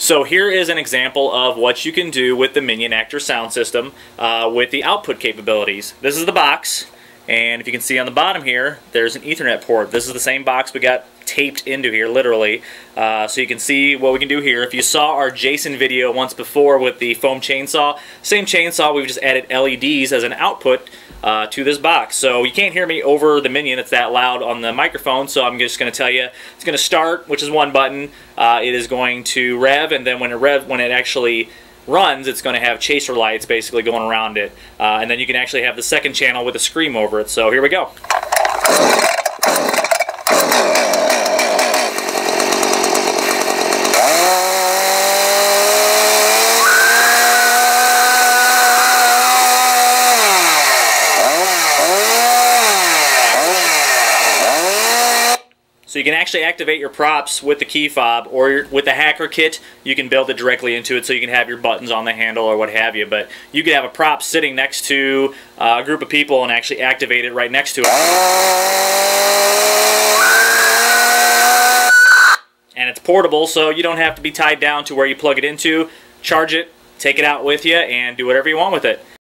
So here is an example of what you can do with the Minion Actor Sound System with the output capabilities. This is the box, and if you can see on the bottom here, there's an Ethernet port. This is the same box we got taped into here, literally. So you can see what we can do here. If you saw our Jason video once before with the foam chainsaw, same chainsaw, we've just added LEDs as an output to this box. So you can't hear me over the Minion, it's that loud on the microphone, so I'm just going to tell you it's going to start, which is one button, it is going to rev, and then when it actually runs, it's going to have chaser lights basically going around it, and then you can actually have the second channel with a scream over it. So here we go. So you can actually activate your props with the key fob, or with the hacker kit you can build it directly into it, so you can have your buttons on the handle or what have you. But you could have a prop sitting next to a group of people and actually activate it right next to it. And it's portable, so you don't have to be tied down to where you plug it into. Charge it, take it out with you, and do whatever you want with it.